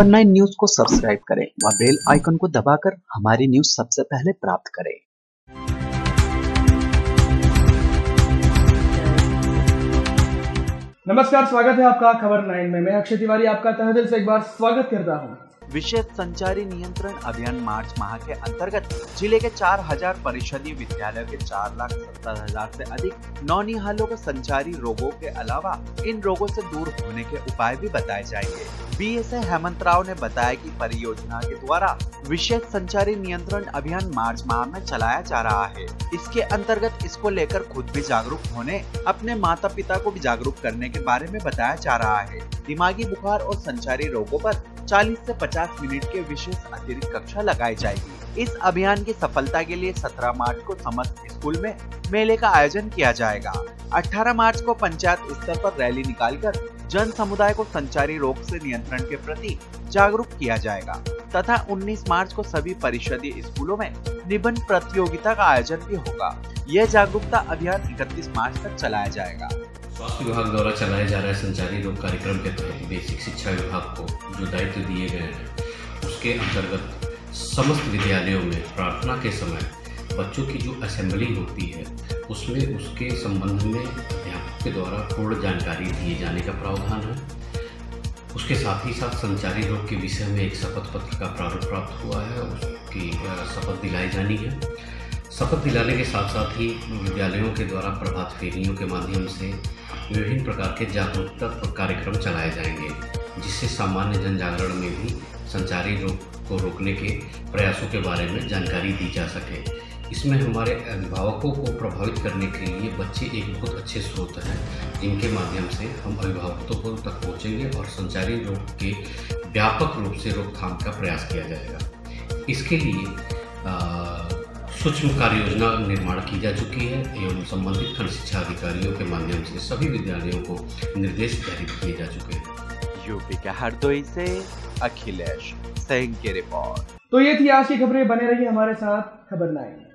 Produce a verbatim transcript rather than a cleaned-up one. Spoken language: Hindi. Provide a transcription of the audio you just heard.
खबर नौ न्यूज को सब्सक्राइब करें व बेल आइकन को दबाकर हमारी न्यूज सबसे पहले प्राप्त करें। नमस्कार, स्वागत है आपका खबर नौ में। मैं अक्षय तिवारी आपका तहे दिल से एक बार स्वागत करता हूँ। विशेष संचारी नियंत्रण अभियान मार्च माह के अंतर्गत जिले के चार हजार परिषदीय विद्यालयों के चार लाख सत्तर हजार से अधिक नौनिहालों को संचारी रोगों के अलावा इन रोगों से दूर होने के उपाय भी बताए जाएंगे। बीएसए हेमंत राव ने बताया कि परियोजना के द्वारा विशेष संचारी नियंत्रण अभियान मार्च माह में चलाया जा रहा है। इसके अंतर्गत इसको लेकर खुद भी जागरूक होने, अपने माता पिता को भी जागरूक करने के बारे में बताया जा रहा है। दिमागी बुखार और संचारी रोगों पर चालीस से पचास मिनट के विशेष अतिरिक्त कक्षा लगाई जाएगी। इस अभियान की सफलता के लिए सत्रह मार्च को समस्त स्कूल में मेले का आयोजन किया जाएगा। अठारह मार्च को पंचायत स्तर पर रैली निकालकर जन समुदाय को संचारी रोग से नियंत्रण के प्रति जागरूक किया जाएगा तथा उन्नीस मार्च को सभी परिषदीय स्कूलों में निबंध प्रतियोगिता का आयोजन भी होगा। यह जागरूकता अभियान इकतीस मार्च तक चलाया जाएगा। स्वास्थ्य विभाग द्वारा चलाया जा रहा है संचारी रोग कार्यक्रम के तहत बेसिक शिक्षा विभाग को जो दायित्व दिए गए हैं उसके अंतर्गत समस्त विद्यालयों में प्रार्थना के समय बच्चों की जो असेंबली होती है उसमें उसके संबंध में अध्यापक के द्वारा पूर्ण जानकारी दिए जाने का प्रावधान है। उसके साथ ही साथ संचारी रोग के विषय में एक शपथ पत्र का प्रारूप प्राप्त हुआ है, उसकी शपथ दिलाई जानी है। शपथ दिलाने के साथ साथ ही विद्यालयों के द्वारा प्रभात फेरियों के माध्यम से विभिन्न प्रकार के जागरूकता कार्यक्रम चलाए जाएंगे, जिससे सामान्य जन जागरण में भी संचारी रोग को रोकने के प्रयासों के बारे में जानकारी दी जा सके। इसमें हमारे अभिभावकों को प्रभावित करने के लिए बच्चे एक बहुत अच्छे स्रोत हैं, जिनके माध्यम से हम अभिभावकों तक पहुँचेंगे और संचारी रोग के व्यापक रूप से रोकथाम का प्रयास किया जाएगा। इसके लिए आ, सूक्ष्म कार्य योजना निर्माण की जा चुकी है एवं संबंधित खंड शिक्षा अधिकारियों के माध्यम से सभी विद्यालयों को निर्देश जारी किए जा चुके हैं। यूपी के हरदोई से अखिलेश सिंह की रिपोर्ट। तो ये थी आज की खबरें। बने रहिए हमारे साथ खबर नौ।